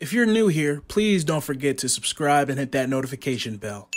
If you're new here, please don't forget to subscribe and hit that notification bell.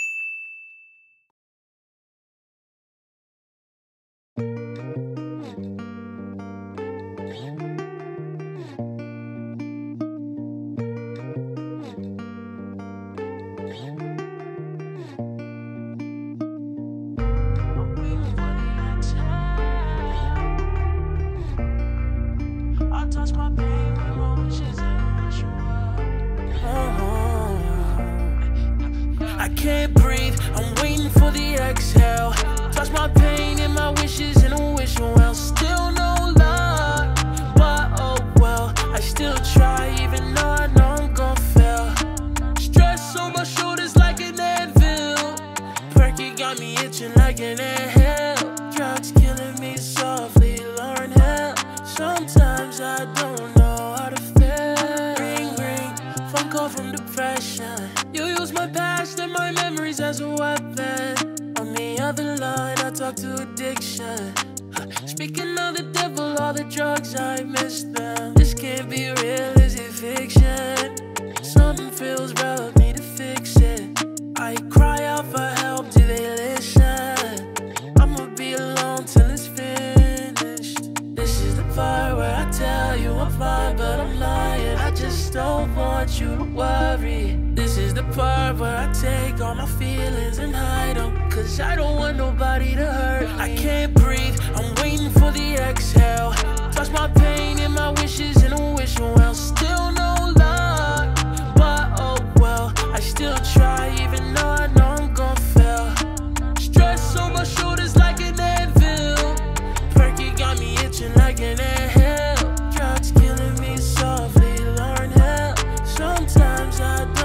I can't breathe, I'm waiting for the exhale. Touch my pain and my wishes and I'm wishing well. Still no luck, but oh well, I still try even though I know I'm gon' fail. Stress on my shoulders like an anvil. Perky got me itching like an anthill. Drugs killing me softly, learn hell. Sometimes I don't know how to feel. Ring, ring, phone call from depression. You use my past and my memories as a weapon. On the other line, I talk to addiction. Speaking of the devil, all the drugs, I miss them. This can't be real, is it fiction? Something feels wrong, need to fix it. I cry out for help, do they listen? I'ma be alone till it's finished. This is the part where I tell you I'm fine, but I'm lying. I just don't want you to worry. This is the part where I take all my feelings and hide them, cause I don't want nobody to hurt me. I can't breathe, I'm waiting for the exhale. Touch my pain and my wishes and I'm wishing well. Still no luck, but oh well, I still try even though I know I'm gon' fail. Stress on my shoulders like an anvil. Perky got me itching like an anthill. Drugs killing me softly, learn hell. Sometimes I don't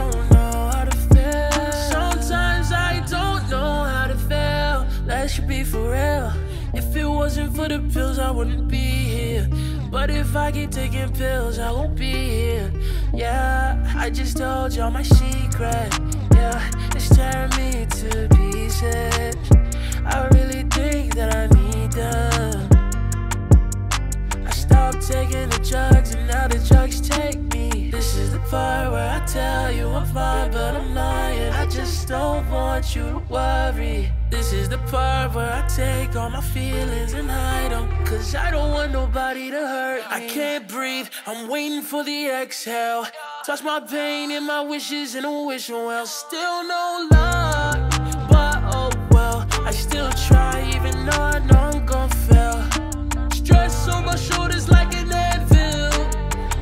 be for real. If it wasn't for the pills, I wouldn't be here. But if I keep taking pills, I won't be here. Yeah, I just told y'all my secret. Yeah, it's tearing me to pieces. I really think that I need them. I stopped taking the drugs and now the drugs take me. This is the part where I tell you I'm fine, but I'm lying. I just don't want you to worry. This is the part where I take all my feelings and hide them, cause I don't want nobody to hurt me. I can't breathe, I'm waiting for the exhale. Touch my pain and my wishes and I'm wishing well. Still no luck, but oh well, I still try even though I know I'm gon' fail. Stress on my shoulders like an anvil.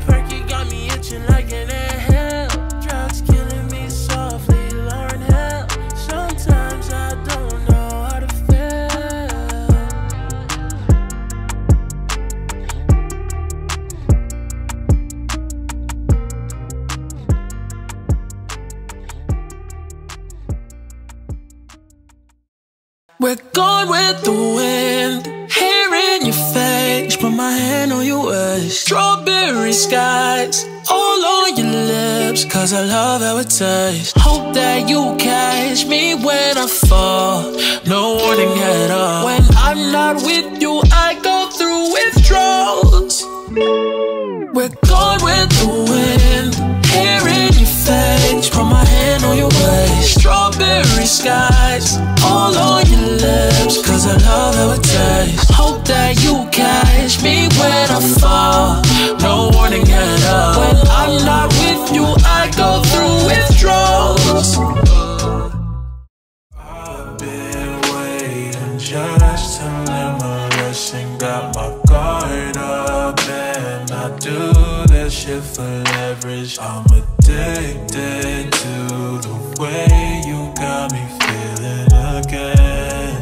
Perky got me itching like an anthill. Drugs killing me softly, learn hell. Sometimes I don't We're gone with the wind, here in your face. Put my hand on your waist. Strawberry skies all on your lips, cause I love how it tastes. Hope that you catch me when I fall, no warning at all. When I'm not with you, I go through withdrawals. We're gone with the wind, here in your face. Put my hand on your waist. Strawberry skies all on your lips, cause I love how it tastes. Hope that you catch me when I fall, no warning at all. When I'm not with you, I go through withdrawals. I've been waiting just to learn my lesson. Got my guard up and I do this shit for leverage. I'm addicted to the way you got me feeling again.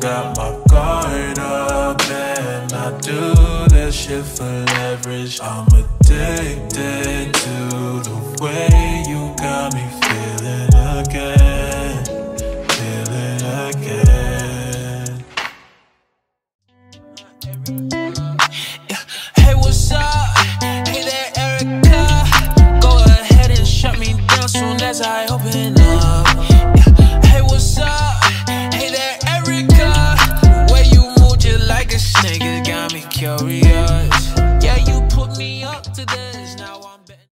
Got my guard up and I do this shit for leverage. I'm addicted to the way you got me feeling again, feeling again. Hey, what's up? Hey there, Erica. Go ahead and shut me down soon as I open up. Hey, what's up? Hey there, Erica. serious. Yeah, you put me up to this. Now I'm